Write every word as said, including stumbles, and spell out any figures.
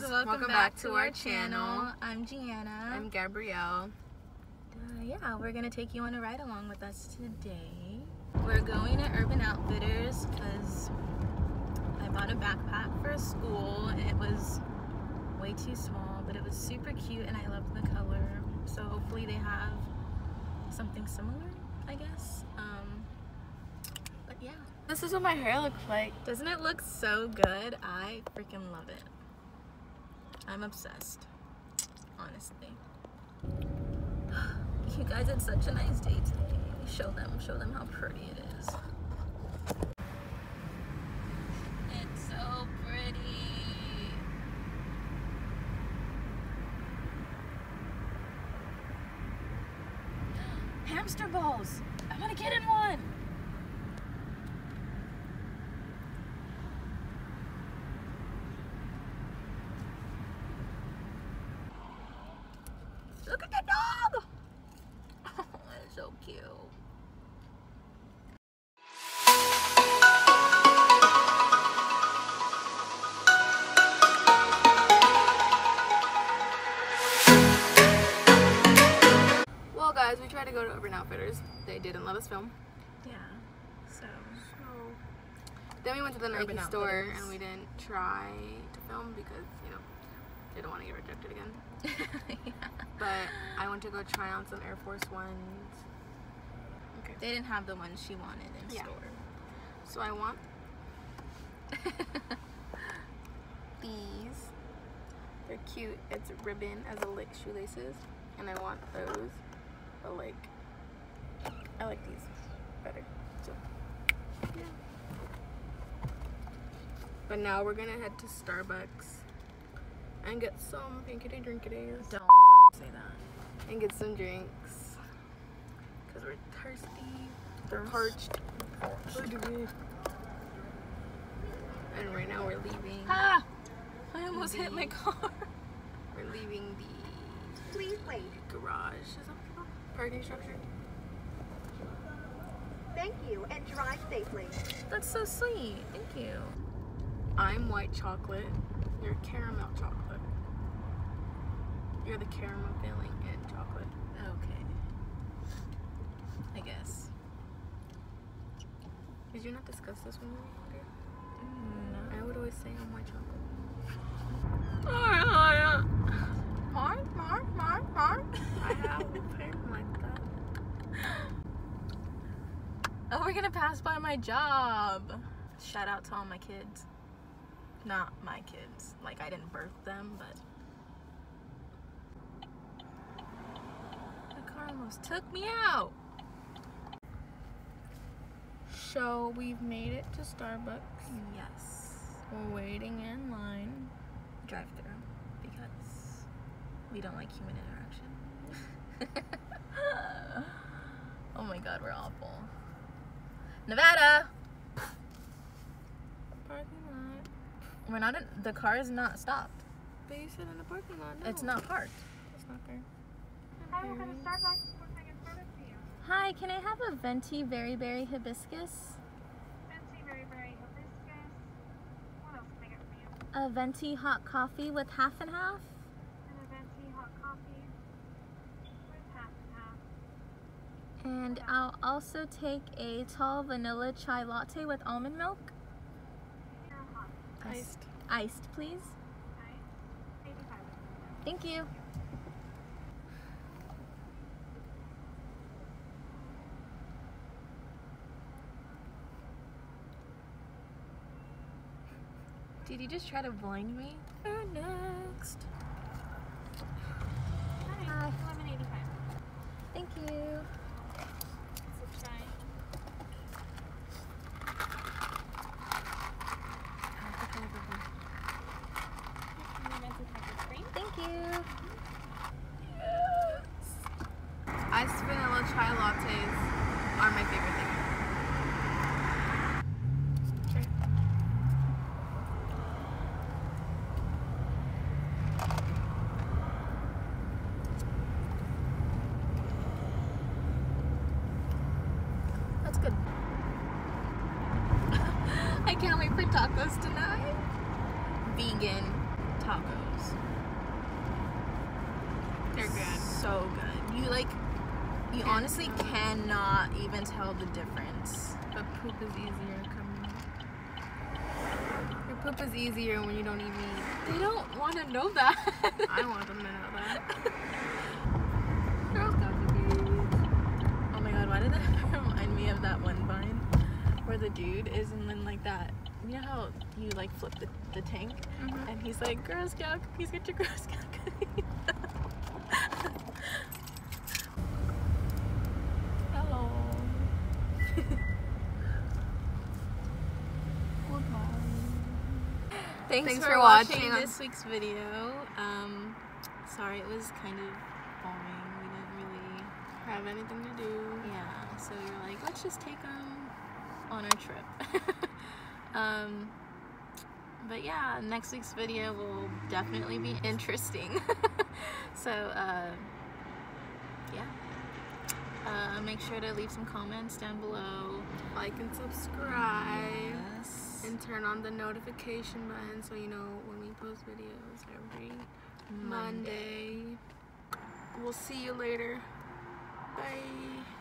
guys, welcome, welcome back, back to our channel. channel. I'm Gianna. I'm Gabrielle. Uh, yeah, we're gonna take you on a ride along with us today. We're going to Urban Outfitters because I bought a backpack for school and it was way too small, but it was super cute and I loved the color. So hopefully they have something similar, I guess. Um, but yeah. This is what my hair looks like. Doesn't it look so good? I freaking love it. I'm obsessed, honestly. You guys, it's such a nice day today. Show them, show them how pretty it is. It's so pretty. Hamster balls. I want to get in one. Look at the dog. Oh, that's so cute. Well, guys, we tried to go to Urban Outfitters. They didn't let us film. Yeah. So. so then we went to the Nike store and we didn't try to film because, you know, they don't want to get rejected again. Yeah. But I went to go try on some Air Force Ones. Okay. They didn't have the ones she wanted in yeah. store. So I want these. They're cute. It's ribbon as a like shoelaces. And I want those. But like, I like these better. So, yeah. But now we're going to head to Starbucks and get some pinkity drinkities. Don't f***ing say that. And get some drinks. Cause we're thirsty. We're parched. And right now we're leaving. Ah! I almost the, hit my car. We're leaving the please wait. garage. Is that what parking structure? Thank you, and drive safely. That's so sweet. Thank you. I'm white chocolate. You're caramel chocolate. You're the caramel filling and chocolate. Okay. I guess. Did you not discuss this one earlier? No. I would always say I'm white chocolate. Mark, mark, mark, mark. I have a pattern like that. Oh, we're gonna pass by my job. Shout out to all my kids. Not my kids. Like, I didn't birth them, but the car almost took me out. So we've made it to Starbucks. Yes. We're waiting in line. Drive through because we don't like human interaction. Oh my god, we're awful. Nevada! Parking lot. We're not in, the car is not stopped. But you said in the parking lot, no. It's not parked. That's not fair. Hi, we're going to Starbucks. What can I get started for you? Hi, can I have a venti berry berry hibiscus? Venti berry berry hibiscus. What else can I get for you? A venti hot coffee with half and half. And a venti hot coffee with half and half. And yeah. I'll also take a tall vanilla chai latte with almond milk. Iced. Iced, please. Thank you. Did you just try to blind me? You're next. Hi. eleven eighty-five. Thank you. I can't wait for tacos tonight. Vegan tacos. They're good. So good. You like, you and honestly so cannot even tell the difference. But poop is easier coming. Your poop is easier when you don't even eat. They don't want to know that. I want them to know that. Girls got the dude. Oh my god, why did that remind me of that one vine where the dude is and then like that? You know how you like flip the, the tank, mm-hmm. and he's like, Girl Scout cookies, get your Girl Scout cookies. Hello. Goodbye. Thanks, Thanks for, for watching, watching this week's video. Um, sorry it was kind of boring. We didn't really have anything to do. Yeah. So we were like, let's just take them on our trip. Um, but yeah, next week's video will definitely be interesting. So, uh, yeah. Uh, make sure to leave some comments down below. Like and subscribe. Yes. And turn on the notification button so you know when we post videos every Monday. Monday. We'll see you later. Bye.